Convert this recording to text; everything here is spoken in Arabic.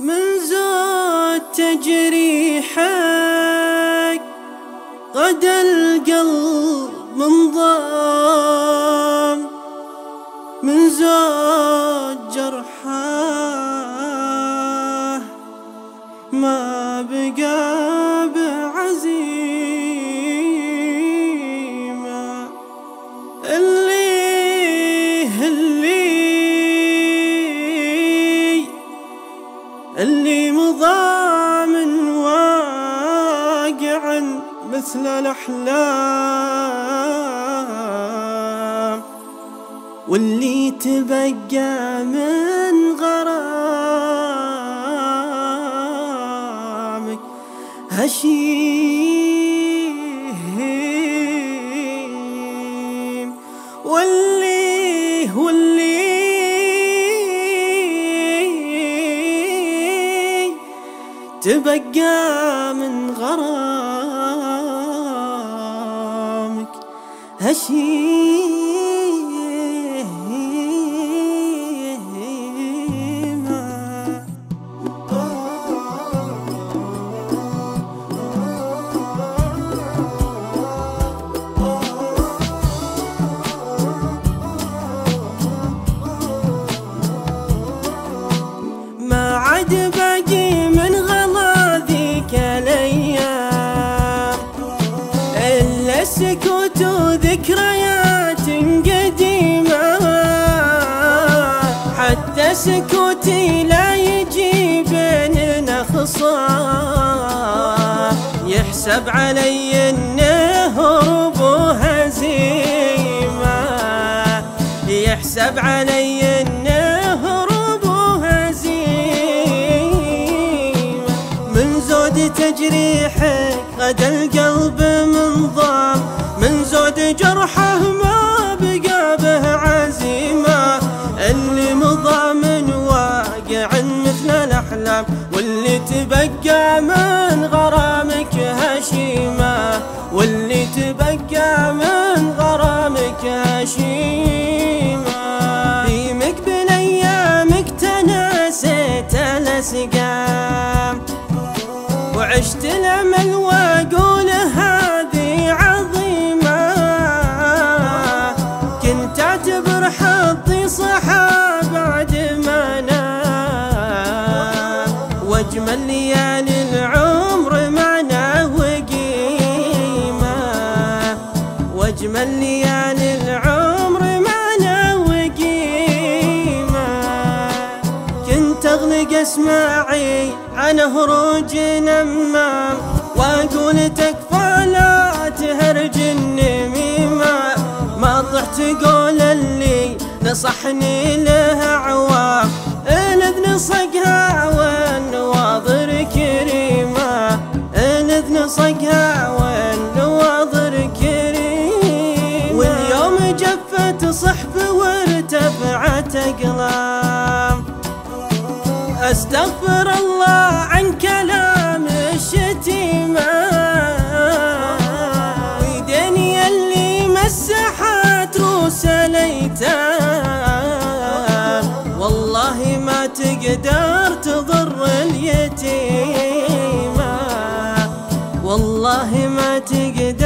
من زود تجريحك غدا القلب انضام، من زود جرحه ما بقى بعزيمة. اللي مضامن واقع مثل الأحلام، واللي تبقى من غرامك هشيم، واللي تبقى من غرامك هشيمة. ما عاد باقي من سكوت وذكريات قديمة، حتى سكوتي لا يجي بيننا خصام، يحسب علي انه هروب وهزيمة، يحسب علي انه هروب وهزيمة. من زود تجريحك غدا القلب منضام، من زود جرحه ما بقى به عزيمة. اللي مضامن واقع مثل الأحلام، واللي تبقى من غرامك هشيمة، واللي تبقى من غرامك هشيمة. في مقبل أيامك تناسيت الأسقام، وعشت الأمل وأقول هذه عظيمة. كنت أعتبر حظي صحى بعد ما أنام، وأجمل ليالي العمر معناه وقيمة، وأجمل ليالي العمر معناه وقيمة. كنت أغلق أسماعي عن هروج نمام، واقول تكفى لا تهرج النميمة. ما طحت قول اللي نصحني له عوام، الأذن صقها والنواظر كريمة، الأذن صقها والنواظر كريمة. واليوم جفت صحف وارتفعت أقلام، أستغفر الله عن كلام الشتيمة. ويديني اللي مسحت روس الأيتام، والله ما تقدر تضر اليتيمة، والله ما تقدر